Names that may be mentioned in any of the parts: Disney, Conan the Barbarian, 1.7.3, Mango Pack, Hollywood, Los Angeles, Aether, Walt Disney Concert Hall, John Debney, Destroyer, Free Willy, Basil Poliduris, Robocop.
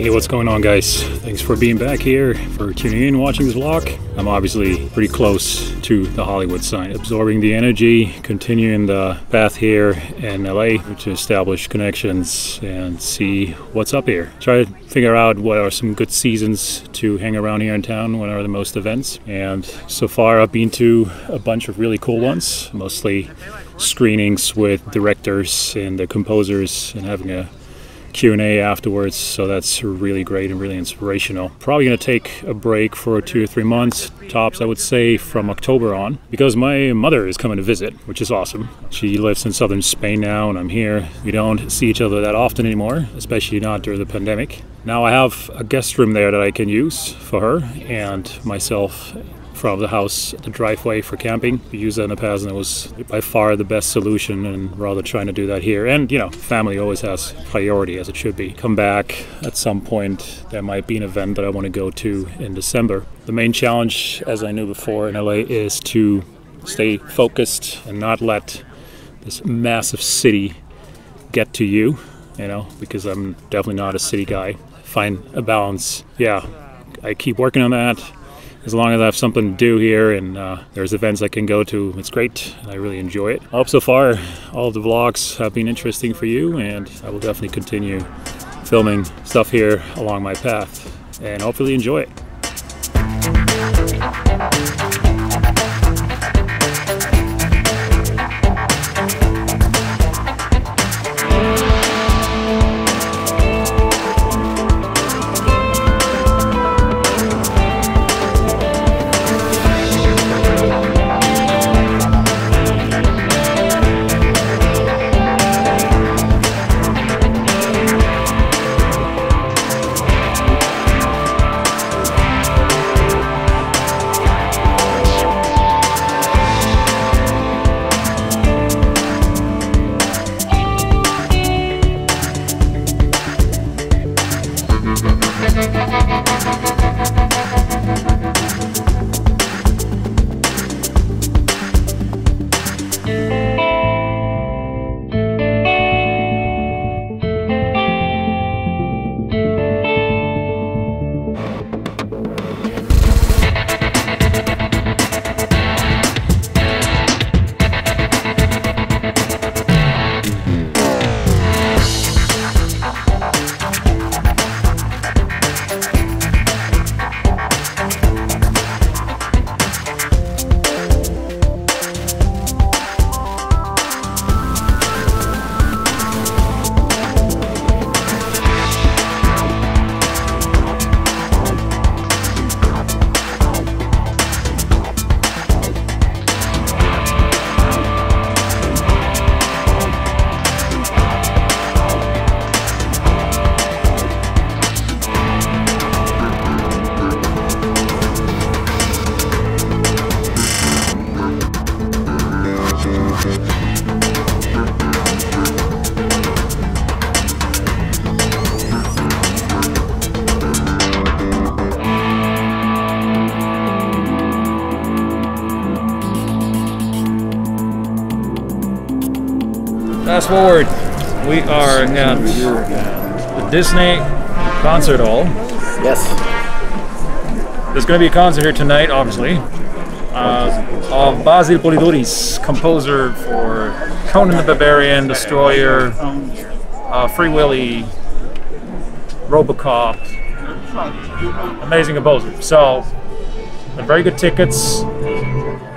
Hey, what's going on, guys? Thanks for being back here, for tuning in, watching this vlog. I'm obviously pretty close to the Hollywood sign, absorbing the energy, continuing the path here in LA to establish connections and see what's up here. Try to figure out what are some good seasons to hang around here in town, what are the most events. And so far I've been to a bunch of really cool ones, mostly screenings with directors and the composers and having a Q&A afterwards, so that's really great and really inspirational. Probably going to take a break for 2 or 3 months, tops I would say, from October on, because my mother is coming to visit, which is awesome. She lives in southern Spain now and I'm here. We don't see each other that often anymore, especially not during the pandemic. Now I have a guest room there that I can use for her and myself from the house, the driveway for camping. We used that in the past and it was by far the best solution, and rather trying to do that here. And you know, family always has priority, as it should be. Come back at some point, there might be an event that I want to go to in December. The main challenge, as I knew before in LA, is to stay focused and not let this massive city get to you, you know, because I'm definitely not a city guy. Find a balance. Yeah, I keep working on that. As long as I have something to do here and there's events I can go to, it's great. I really enjoy it. I hope so far all of the vlogs have been interesting for you, and I will definitely continue filming stuff here along my path and hopefully enjoy it. Fast forward, we are at the Disney Concert Hall. Yes. There's going to be a concert here tonight, obviously, of Basil Poliduris, composer for Conan the Barbarian, Destroyer, Free Willy, Robocop. Amazing composer. So, very good tickets,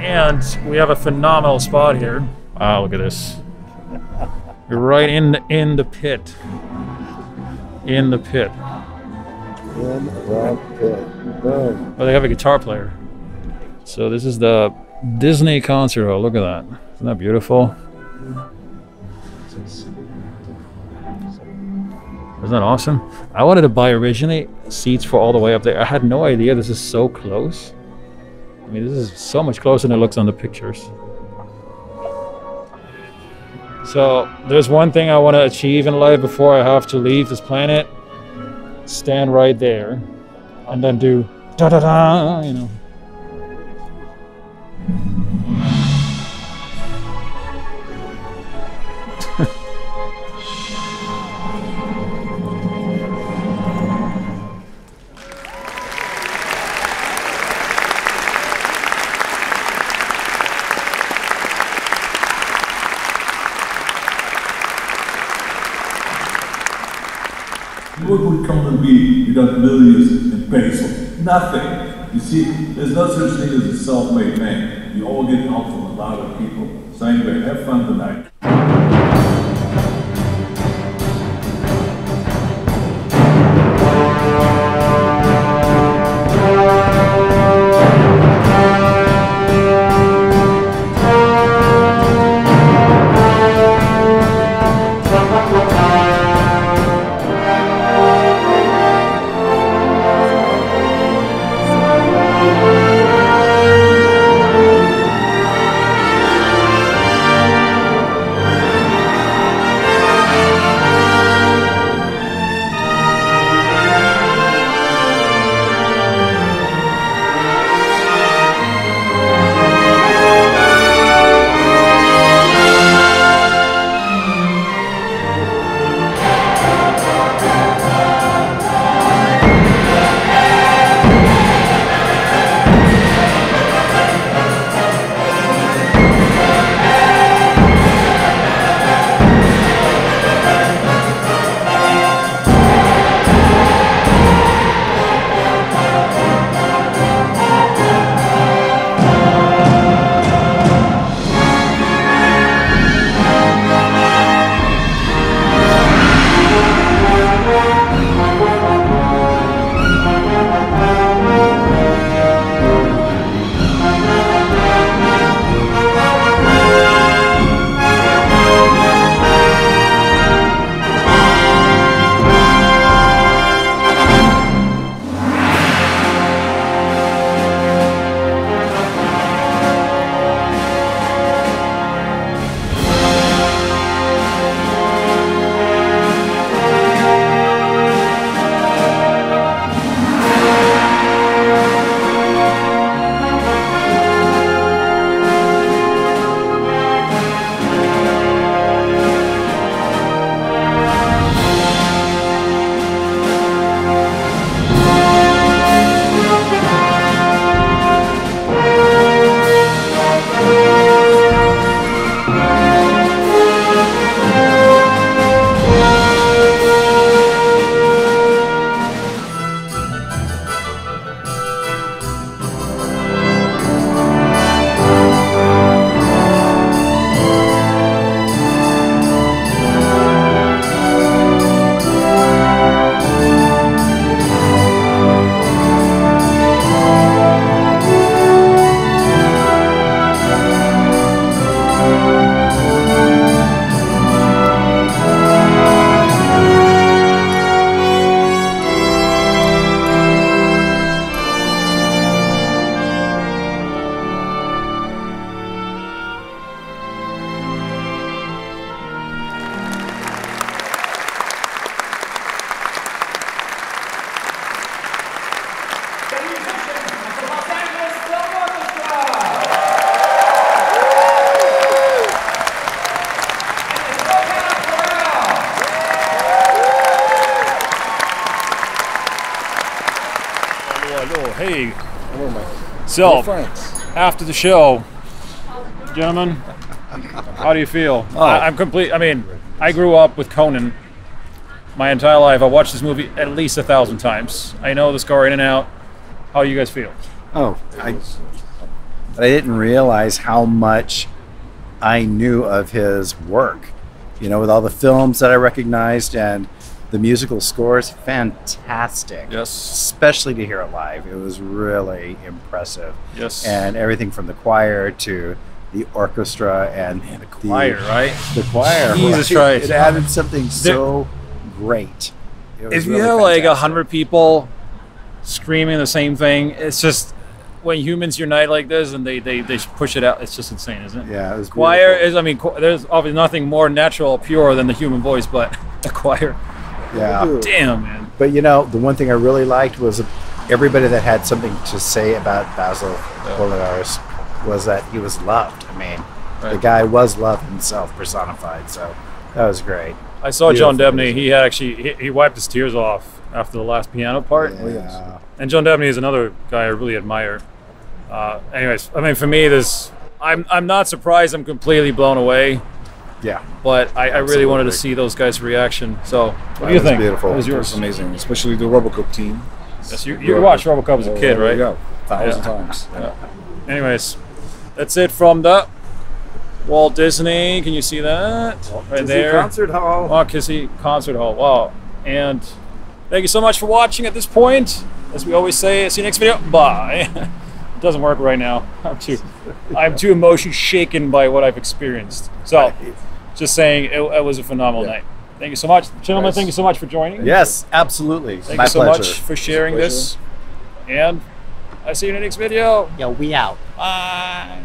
and we have a phenomenal spot here. Ah, look at this. Right in the pit. Boom. Oh, they have a guitar player. So this is the Disney Concert Hall. Look at that. Isn't that beautiful? Isn't that awesome? I wanted to buy originally seats for all the way up there. I had no idea this is so close. I mean, this is so much closer than it looks on the pictures. So there's one thing I want to achieve in life before I have to leave this planet. Stand right there and then do da da da, you know. from the weed, you got millions in basil. Nothing. You see, there's no such thing as a self-made man. You all get help from a lot of people. So anyway, have fun tonight. So, after the show, gentlemen, how do you feel? Oh. I'm complete. I mean, I grew up with Conan my entire life. I watched this movie at least 1,000 times. I know the score in and out. How do you guys feel? Oh, I didn't realize how much I knew of his work. You know, with all the films that I recognized and the musical score is fantastic. Yes. Especially to hear it live. It was really impressive. Yes. And everything from the choir to the orchestra and the choir, right? The choir. Jesus Christ. It added something so great. If you have like 100 people screaming the same thing, it's just when humans unite like this and they push it out, it's just insane, isn't it? Yeah. It was choir is, I mean, there's obviously nothing more natural, pure than the human voice, but a choir. Yeah. Damn, man. But you know, the one thing I really liked was everybody that had something to say about Basil Poliduris was that he was loved. I mean, the guy was love himself personified, so that was great. I saw John Debney. He had actually, he wiped his tears off after the last piano part. Yeah. And John Debney is another guy I really admire. Anyways, I mean, for me, I'm not surprised. I'm completely blown away. Yeah. But I really wanted to see those guys' reaction. So what do you think? Beautiful. It was yours. It was amazing, especially the Robocop team. Yes, you watched Robocop as a kid, right? Yeah, a thousand times. Yeah. Anyways, that's it from the Walt Disney. Can you see that right there? Concert Hall. Walt Disney Concert Hall. Wow. And thank you so much for watching. At this point, as we always say, see you next video. Bye. It doesn't work right now. I'm too emotion shaken by what I've experienced. So, just saying, it was a phenomenal night. Thank you so much, gentlemen. Nice. Thank you so much for joining. Yes, absolutely. Thank you so much for sharing this. And I see you in the next video. Yo, we out. Bye.